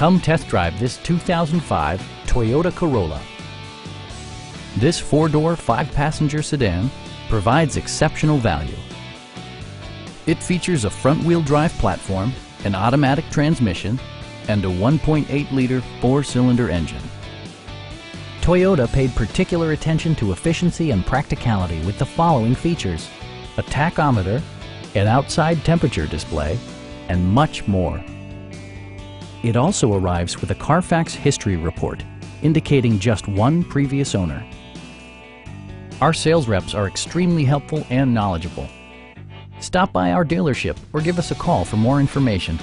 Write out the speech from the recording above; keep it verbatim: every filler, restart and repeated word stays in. Come test drive this two thousand five Toyota Corolla. This four-door, five-passenger sedan provides exceptional value. It features a front-wheel drive platform, an automatic transmission, and a one point eight liter four-cylinder engine. Toyota paid particular attention to efficiency and practicality with the following features: a tachometer, an outside temperature display, and much more. It also arrives with a Carfax history report, indicating just one previous owner. Our sales reps are extremely helpful and knowledgeable. Stop by our dealership or give us a call for more information.